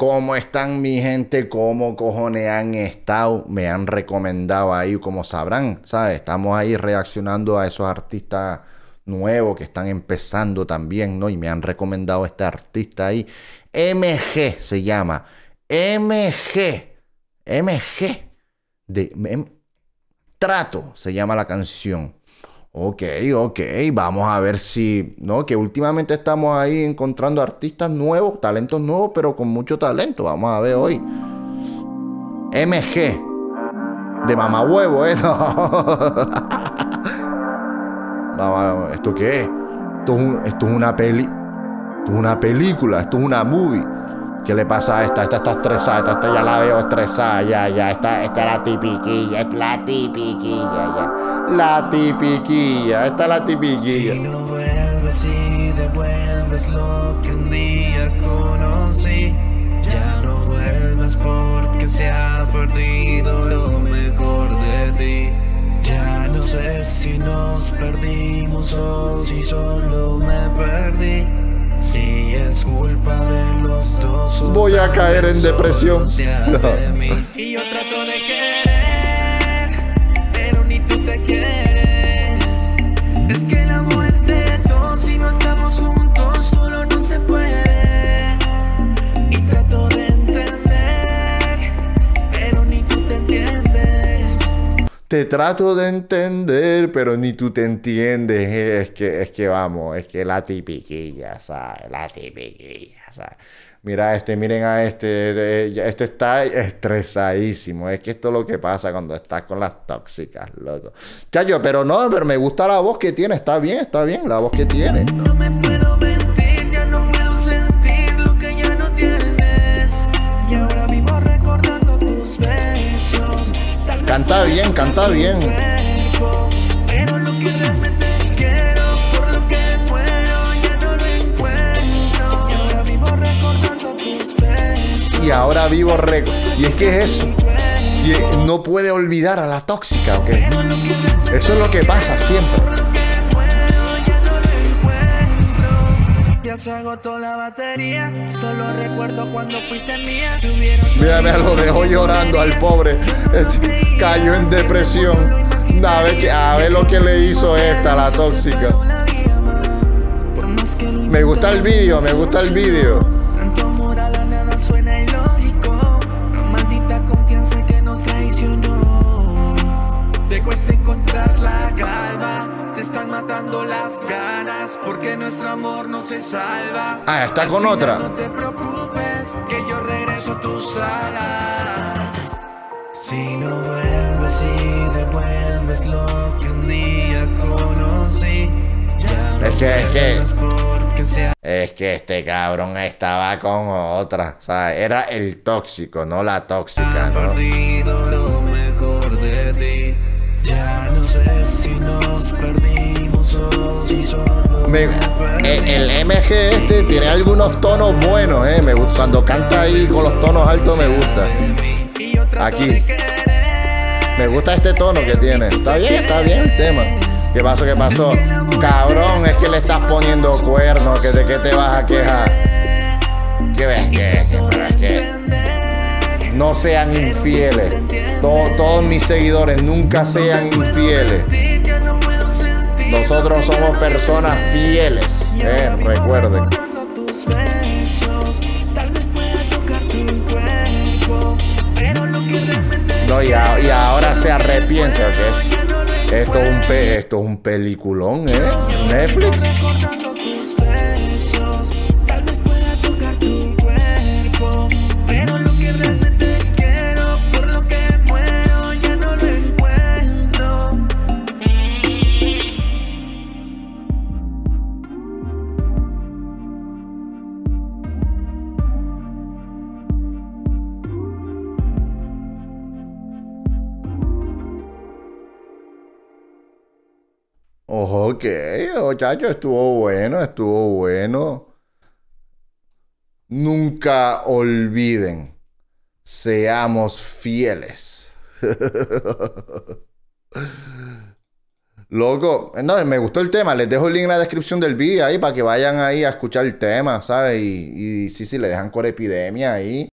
¿Cómo están mi gente? ¿Cómo cojones han estado? Me han recomendado ahí, como sabrán, ¿sabes? Estamos ahí reaccionando a esos artistas nuevos que están empezando también, ¿no? Y me han recomendado a este artista ahí. MG se llama. Trato se llama la canción. Ok, vamos a ver si, ¿no? Que últimamente estamos ahí encontrando artistas nuevos, talentos nuevos, pero con mucho talento. Vamos a ver hoy. MG de Mamá Huevo, ¿eh? No. Vamos, ¿esto qué es? Esto es una película, esto es una movie. ¿Qué le pasa a esta? Esta está estresada, esta ya la veo estresada, ya, esta es la tipiquilla, esta es la tipiquilla. Si no vuelves y devuelves lo que un día conocí, ya no vuelvas porque se ha perdido lo mejor de ti. Ya no sé si nos perdimos o si solo me perdí. Si es culpa de los dos, voy a caer en depresión. Y yo trato de querer, pero ni tú te quieres. Es que el amor es de dos, si no estamos juntos, solo no se puede. Y trato de entender, pero ni tú te entiendes. Te trato de entender, pero ni tú te entiendes. Es que vamos, es que la tipiquilla, ¿sabes? La tipiquilla, ¿sabes? Mira miren a este está estresadísimo. Es que esto es lo que pasa cuando estás con las tóxicas, loco. Chayo, pero no, pero me gusta la voz que tiene, está bien la voz que tiene. No me puedo mentir, ya no puedo sentir lo que ya no tienes. Y ahora vivo recordando tus besos. Canta bien, canta bien. Pero lo que realmente quiero, por lo que muero, ya no lo encuentro. Y ahora vivo recordando tus besos. Y es que es eso. Y no puede olvidar a la tóxica, ¿ok? Eso es lo que pasa siempre. Por lo que muero, ya no lo encuentro. Ya se agotó la batería. Solo recuerdo cuando fuiste mía. Mírame, lo dejó llorando al pobre. Cayó en depresión. A ver lo que le hizo esta, la tóxica. Me gusta el vídeo, me gusta el vídeo. Tanto amor a la nada suena ilógico. Maldita confianza que nos traicionó. Te cuesta encontrar la calma. Te están matando las ganas porque nuestro amor no se salva. Ah, está con otra. No te preocupes que yo regreso a tus alas. Si no vuelves y devuelves lo que un día conocí, ya no vuelves porque sea... Es que este cabrón estaba con otra, o sea, era el tóxico, no la tóxica, ¿no? Ha perdido lo mejor de ti. Ya no sé si nos perdimos o si solo el MG este tiene algunos tonos buenos, me gusta cuando canta ahí con los tonos altos, me gusta. Aquí me gusta este tono que tiene. Está bien el tema. ¿Qué pasó? ¿Qué pasó? Cabrón, es que le estás poniendo cuernos. ¿De qué te vas a quejar? ¿Qué ves? ¿Qué? No sean infieles. Todos mis seguidores, nunca sean infieles. Nosotros somos personas fieles. Recuerden. No, y ahora se arrepiente, ¿ok? Esto es un peliculón, ¿eh? Netflix. Ok, chacho, estuvo bueno. Nunca olviden, seamos fieles. Loco, no, me gustó el tema. Les dejo el link en la descripción del vídeo ahí para que vayan ahí a escuchar el tema, ¿sabes? Y sí, le dejan Corepidemia ahí.